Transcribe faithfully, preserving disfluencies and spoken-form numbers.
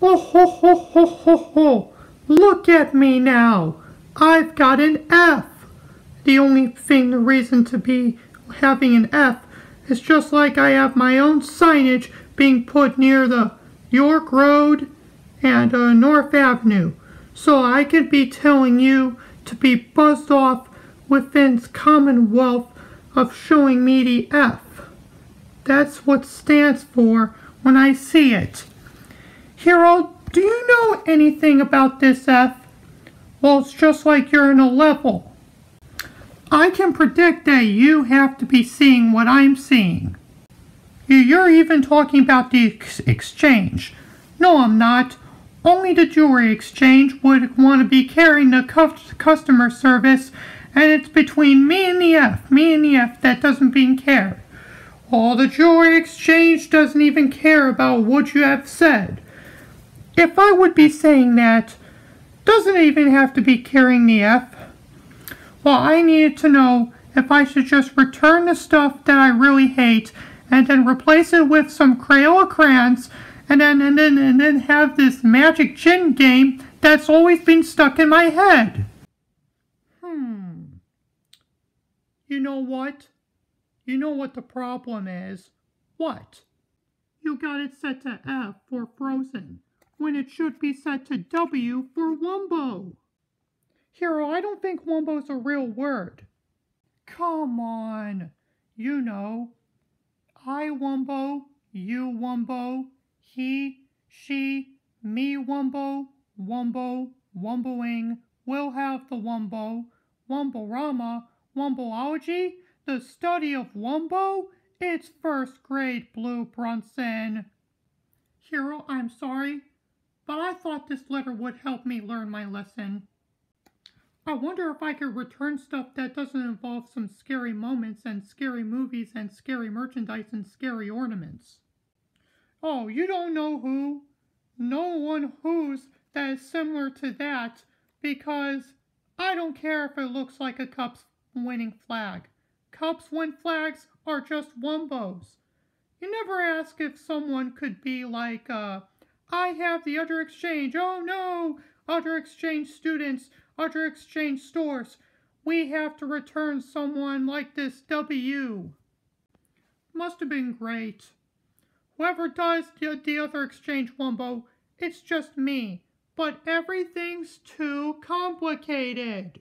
Oh ho ho ho ho ho! Look at me now! I've got an F! The only thing, the reason to be having an F is just like I have my own signage being put near the York Road and uh, North Avenue. So I could be telling you to be buzzed off within Commonwealth of showing me the F. That's what stands for when I see it. Harold, do you know anything about this F? Well, it's just like you're in a level. I can predict that you have to be seeing what I'm seeing. You're even talking about the ex exchange. No, I'm not. Only the jewelry exchange would want to be carrying the customer service, and it's between me and the F. Me and the F that doesn't being cared. All the jewelry exchange doesn't even care about what you have said. If I would be saying that, doesn't even have to be carrying the F. Well, I needed to know if I should just return the stuff that I really hate and then replace it with some Crayola crayons and then and then and then have this magic gin game that's always been stuck in my head. Hmm. You know what? You know what the problem is? What? You got it set to F for Frozen when it should be set to W for Wumbo. Hero, I don't think Wumbo's a real word. Come on. You know. I Wumbo, you Wumbo, he, she, me Wumbo, Wumbo, Wumboing, we'll have the Wumbo, Wumborama, Wumbology, the study of Wumbo, it's first grade Blue Brunson. Hero, I'm sorry, but I thought this letter would help me learn my lesson. I wonder if I could return stuff that doesn't involve some scary moments and scary movies and scary merchandise and scary ornaments. Oh, you don't know who? No one who's that is similar to that, because I don't care if it looks like a Cubs winning flag. Cubs win flags are just Wumbos. You never ask if someone could be like, uh, I have the other exchange, oh no, other exchange students, other exchange stores, we have to return someone like this W. Must have been great. Whoever does the, the other exchange Wumbo, it's just me. But everything's too complicated.